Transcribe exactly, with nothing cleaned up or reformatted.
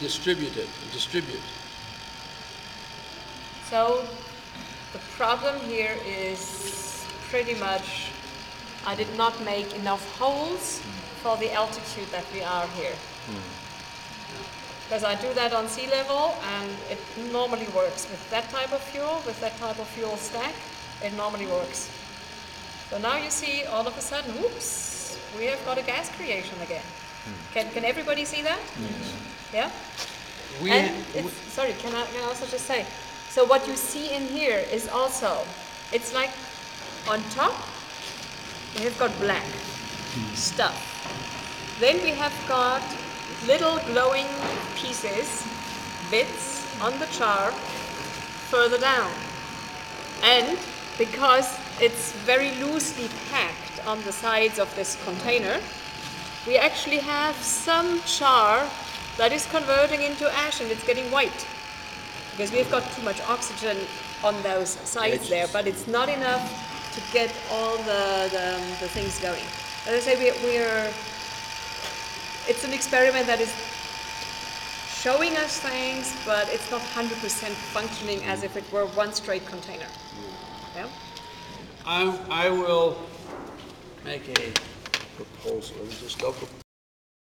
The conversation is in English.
distributed, distribute. So the problem here is pretty much I did not make enough holes for the altitude that we are here. Because mm. I do that on sea level, and it normally works with that type of fuel, with that type of fuel stack, it normally works. So now you see all of a sudden, whoops, we have got a gas creation again. Mm. Can, can everybody see that? Yes. Yeah? We, and it's, we, sorry, can I, can I also just say, so what you see in here is also, it's like on top, we have got black mm. stuff. Then we have got little glowing pieces, bits on the chart further down. And because it's very loosely packed on the sides of this container, we actually have some char that is converting into ash and it's getting white. Because we've got too much oxygen on those sides there, but it's not enough to get all the, the, the things going. As I say, we, we're, it's an experiment that is showing us things, but it's not one hundred percent functioning as if it were one straight container. Yeah? I, I will make a proposal. Just go for